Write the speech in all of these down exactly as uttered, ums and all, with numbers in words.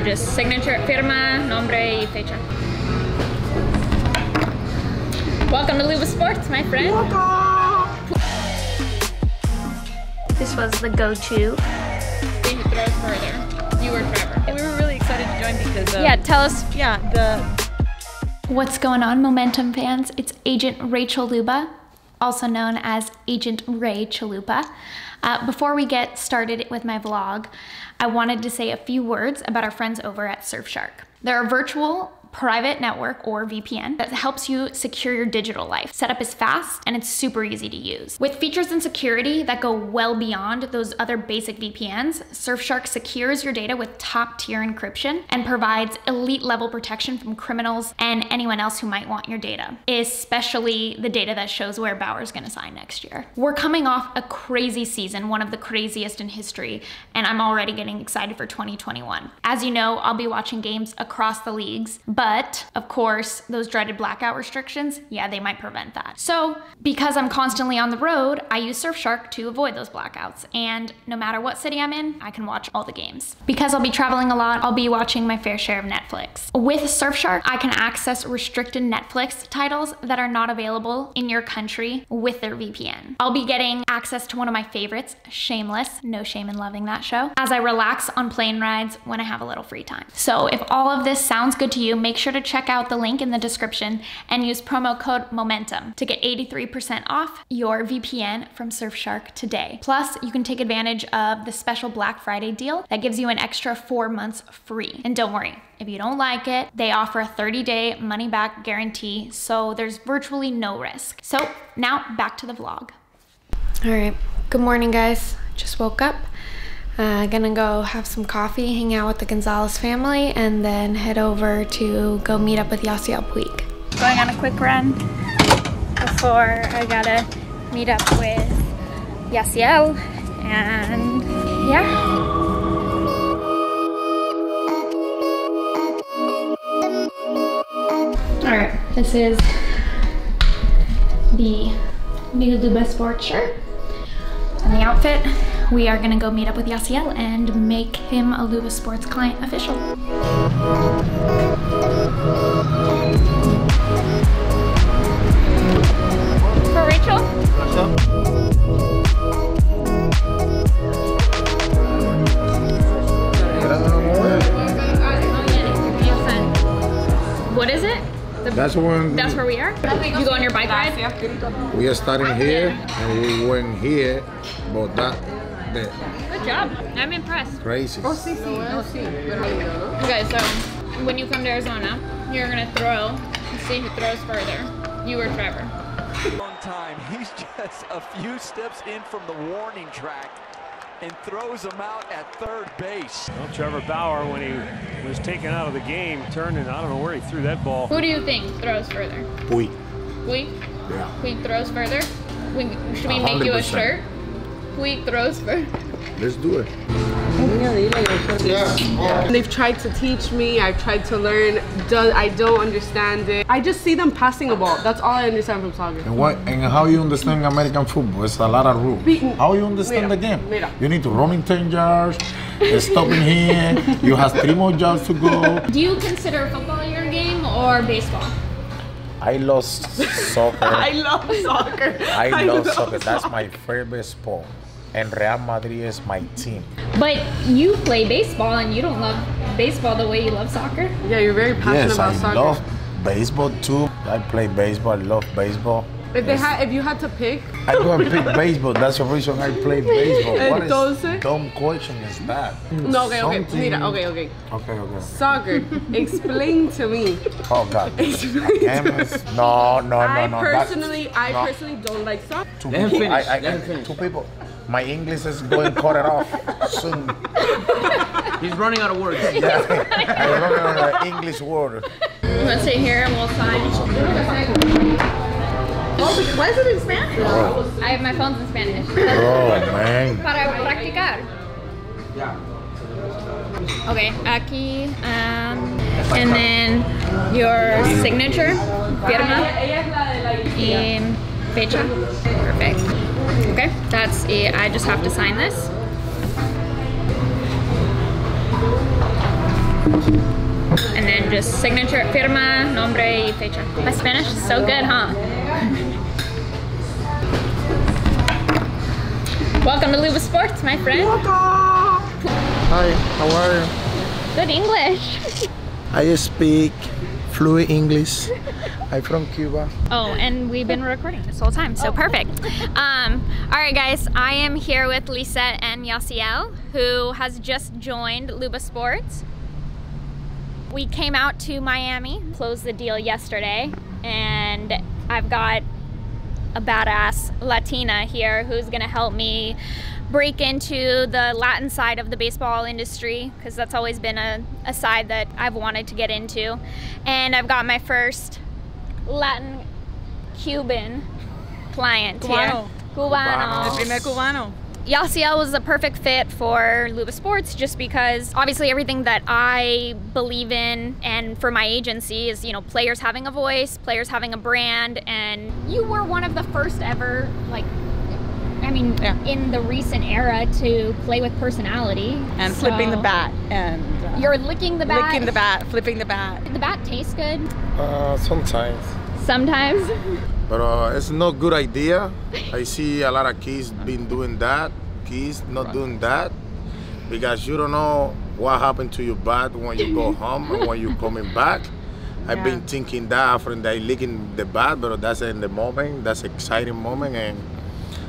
and just signature, firma, nombre y fecha. Welcome to Luba Sports, my friend. Welcome. This was the go-to. We could throw it further. You were Trevor. And we were really excited to join because um, yeah, tell us. Yeah, the. What's going on, Momentum fans? It's Agent Rachel Luba, also known as Agent Ray Chalupa. Uh, before we get started with my vlog, I wanted to say a few words about our friends over at Surfshark. They're a virtual private network, or V P N, that helps you secure your digital life. Setup is fast and it's super easy to use. With features and security that go well beyond those other basic V P Ns, Surfshark secures your data with top-tier encryption and provides elite-level protection from criminals and anyone else who might want your data, especially the data that shows where Bauer's gonna sign next year. We're coming off a crazy season, one of the craziest in history, and I'm already getting excited for twenty twenty-one. As you know, I'll be watching games across the leagues, but of course, those dreaded blackout restrictions, yeah, they might prevent that. So because I'm constantly on the road, I use Surfshark to avoid those blackouts. And no matter what city I'm in, I can watch all the games. Because I'll be traveling a lot, I'll be watching my fair share of Netflix. With Surfshark, I can access restricted Netflix titles that are not available in your country with their V P N. I'll be getting access to one of my favorites, Shameless. No shame in loving that show. As I relax on plane rides when I have a little free time. So if all of this sounds good to you, make Make sure to check out the link in the description and use promo code MOMENTUM to get eighty-three percent off your V P N from Surfshark today. Plus, you can take advantage of the special Black Friday deal that gives you an extra four months free. And don't worry, if you don't like it, they offer a thirty day money-back guarantee, so there's virtually no risk. So now back to the vlog. All right, good morning, guys. Just woke up. Uh, gonna go have some coffee, hang out with the Gonzalez family, and then head over to go meet up with Yasiel Puig. Going on a quick run before I gotta meet up with Yasiel, and yeah. All right, this is the new Luba Sports shirt and the outfit. We are gonna go meet up with Yasiel and make him a Luba Sports client official. For Rachel? What's up? What is it? The, that's when, that's where we are? You go on your bike ride? We are starting here and we went here, but that. Bit. Good job. I'm impressed. Crazy. Oh, sí, sí. No, sí. Okay, so when you come to Arizona, you're going to throw and see who throws further. You or Trevor. One time, he's just a few steps in from the warning track and throws him out at third base. Well, Trevor Bauer, when he was taken out of the game, turned and I don't know where he threw that ball. Who do you think throws further? Puig. Puig? Yeah. Puig throws further? Should we make one hundred percent. You a shirt? Puig throws first. Let's do it. Yeah. They've tried to teach me. I've tried to learn. Do, I don't understand it. I just see them passing a ball. That's all I understand from soccer. And what? And how you understand American football? It's a lot of rules. Be how you understand mira, the game? Mira. You need to run in ten yards. Stop in here. You have three more yards to go. Do you consider football your game or baseball? I love soccer. I love soccer. I, I love, love soccer. soccer. That's my favorite sport. And Real Madrid is my team. But you play baseball and you don't love baseball the way you love soccer? Yeah, you're very passionate yes, about I soccer. I love baseball too. I play baseball, I love baseball. If, they had, if you had to pick? I go and pick baseball. That's the reason I play baseball. What Entonces, is dumb question is that? No, okay, Something... okay. Mira, okay, okay. Okay, okay. Soccer, explain to me. Oh, God. Explain I to me. No, no, I no, no. Personally, that's... I no. personally don't like soccer. Two Let people. I, I, I, two people. My English is going cut it off soon. He's running out of words. Yeah. I'm running out of English word. Let's sit here and we'll sign. Oh, why is it in Spanish? Oh. I have my phones in Spanish. Oh, man. Para practicar. Yeah. Okay, aquí, um, and then your signature, firma, y fecha. Perfect. Okay, that's it. I just have to sign this. And then just signature, firma, nombre, y fecha. My Spanish is so good, huh? Welcome to Luba Sports, my friend. Hi, how are you? Good English. I speak fluent English. I'm from Cuba. Oh, and we've been recording this whole time, so oh. perfect. Um, all right, guys, I am here with Lisette and Yasiel, who has just joined Luba Sports. We came out to Miami, closed the deal yesterday, and I've got a badass Latina here who's gonna help me break into the Latin side of the baseball industry, because that's always been a, a side that I've wanted to get into. And I've got my first Latin Cuban client Cubano. here. Cubano. The primer Cubano. Yasiel was the perfect fit for Luba Sports, just because obviously everything that I believe in and for my agency is, you know, players having a voice, players having a brand, and you were one of the first ever, like, I mean, yeah. in the recent era to play with personality. And so flipping the bat. And uh, you're licking the bat. Licking the bat, flipping the bat. Did the bat taste good? Uh, sometimes. Sometimes? But uh, it's no good idea. I see a lot of kids been doing that, kids not right. doing that, because you don't know what happened to your bat when you go home and when you're coming back. Yeah. I've been thinking that from the licking the bat, but that's in the moment, that's exciting moment, and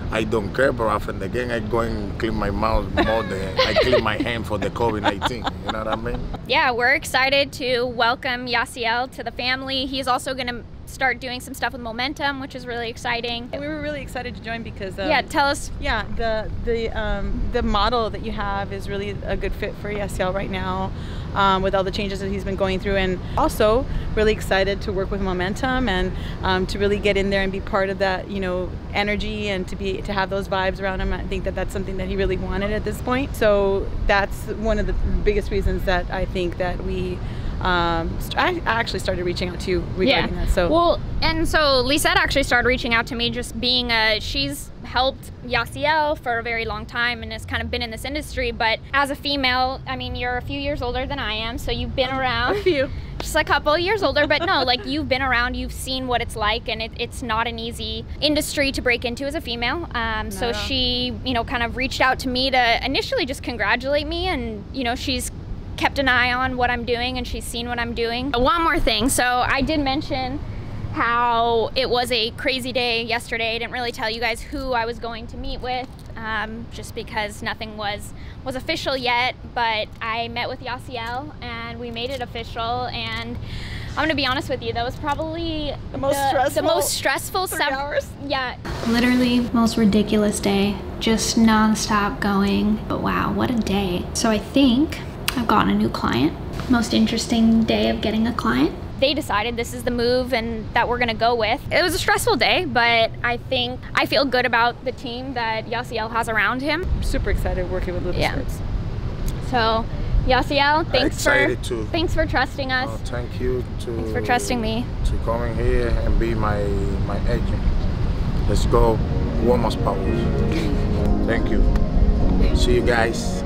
I don't care, but after the game, I go and clean my mouth more than I clean my hand for the COVID nineteen, you know what I mean? Yeah, we're excited to welcome Yasiel to the family. He's also gonna start doing some stuff with Momentum, which is really exciting. And we were really excited to join because- um, Yeah, tell us. Yeah, the, the, um, the model that you have is really a good fit for Yasiel right now, um, with all the changes that he's been going through, and also really excited to work with Momentum and um, to really get in there and be part of that, you know, energy, and to be to have those vibes around him. I think that that's something that he really wanted at this point. So that's one of the biggest reasons that I think that we um, I actually started reaching out to you regarding yeah. that. So well, and so Lisette actually started reaching out to me, just being a she's helped Yasiel for a very long time and has kind of been in this industry. But as a female, I mean, you're a few years older than I am, so you've been around. A few. Just a couple years older, but no, like you've been around, you've seen what it's like, and it, it's not an easy industry to break into as a female. Um, no. So she, you know, kind of reached out to me to initially just congratulate me, and you know, she's kept an eye on what I'm doing, and she's seen what I'm doing. One more thing, so I did mention how it was a crazy day yesterday. I didn't really tell you guys who I was going to meet with, um, just because nothing was was official yet, but I met with Yasiel and we made it official, and I'm gonna be honest with you, that was probably the most the, stressful, the most stressful three hours. Yeah. Literally most ridiculous day, just nonstop going, but wow, what a day. So I think I've gotten a new client. Most interesting day of getting a client. They decided this is the move and that we're gonna go with. It was a stressful day, but I think I feel good about the team that Yasiel has around him. I'm super excited working with Luba yeah. Sports. So Yasiel, thanks for too. thanks for trusting us. Oh, thank you to thanks for trusting me to coming here and be my my agent. Let's go, warm us powers. Thank you. See you guys.